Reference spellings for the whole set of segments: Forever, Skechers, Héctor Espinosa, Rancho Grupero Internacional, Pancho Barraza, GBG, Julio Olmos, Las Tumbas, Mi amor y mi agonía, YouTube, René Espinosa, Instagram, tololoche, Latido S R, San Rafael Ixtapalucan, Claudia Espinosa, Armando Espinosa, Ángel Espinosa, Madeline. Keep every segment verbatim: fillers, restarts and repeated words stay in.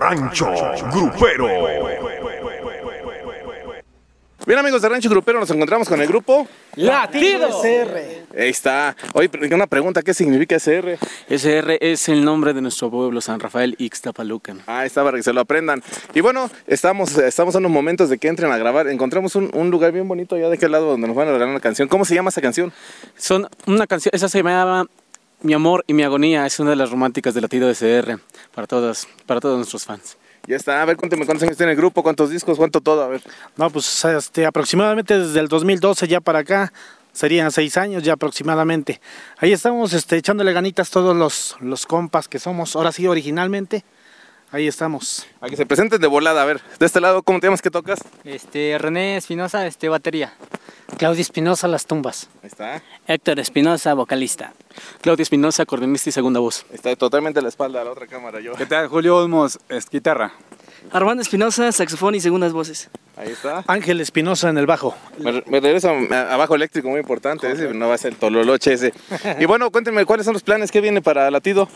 Rancho Grupero. Bien, amigos de Rancho Grupero, nos encontramos con el grupo Latido S R. Ahí está. Oye, una pregunta, ¿qué significa S R? S R es el nombre de nuestro pueblo, San Rafael Ixtapalucan. Ah, está, para que se lo aprendan. Y bueno, estamos, estamos en unos momentos de que entren a grabar. Encontramos un, un lugar bien bonito allá de aquel lado donde nos van a regalar una canción. ¿Cómo se llama esa canción? Son una canción, esa se llama Mi amor y mi agonía, es una de las románticas de Latido S R, para todas, para todos nuestros fans. Ya está, a ver, cuéntame cuántos años tiene el grupo, cuántos discos, cuánto todo, a ver. No, pues este, aproximadamente desde el dos mil doce ya para acá, serían seis años ya aproximadamente. Ahí estamos este, echándole ganitas todos los, los compas que somos, ahora sí originalmente, ahí estamos. A que se presenten de volada, a ver, de este lado, ¿cómo te llamas, que tocas? Este, René Espinosa, este, batería. Claudia Espinosa, Las Tumbas. Ahí está. Héctor Espinosa, vocalista. Claudia Espinosa, acordeonista y segunda voz. Está totalmente a la espalda a la otra cámara yo. ¿Qué tal? Julio Olmos, es guitarra. Armando Espinosa, saxofón y segundas voces. Ahí está. Ángel Espinosa en el bajo. Me, me regreso a, a bajo eléctrico, muy importante. Joder. Ese no va a ser tololoche ese. Y bueno, cuéntenme, ¿cuáles son los planes? ¿Qué viene para Latido?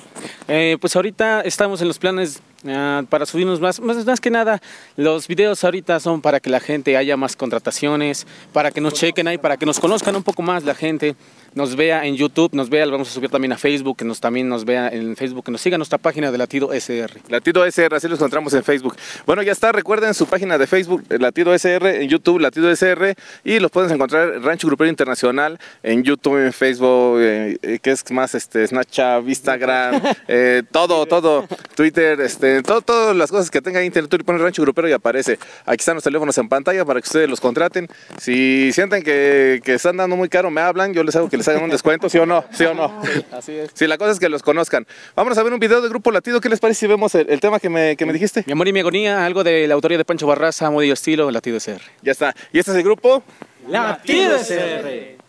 Eh, pues ahorita estamos en los planes uh, para subirnos más, más. Más que nada, los videos ahorita son para que la gente haya más contrataciones, para que nos chequen ahí, para que nos conozcan un poco más la gente, nos vea en YouTube, nos vea, lo vamos a subir también a Facebook, que nos también nos vea en Facebook, que nos siga nuestra página de Latido S R. Latido S R, así los encontramos en Facebook. Bueno, ya está, recuerden su página de Facebook, Latido S R, en YouTube, Latido S R, y los pueden encontrar en Rancho Grupero Internacional, en YouTube, en Facebook, eh, que es más este, Snapchat, Instagram, eh, todo, todo, Twitter, este, todo, todas las cosas que tenga internet, y ponen Rancho Grupero y aparece. Aquí están los teléfonos en pantalla para que ustedes los contraten. Si sienten que, que están dando muy caro, me hablan, yo les hago que les hagan un descuento, ¿sí o no? ¿Sí o no? Sí, así es. Sí, la cosa es que los conozcan. Vamos a ver un video del grupo Latido. ¿Qué les parece si vemos el, el tema que me, que me dijiste? Mi amor y mi agonía, algo de la autoría de Pancho Barraza, muy estilo, Latido S R. Ya está. ¿Y este es el grupo? Latido S R.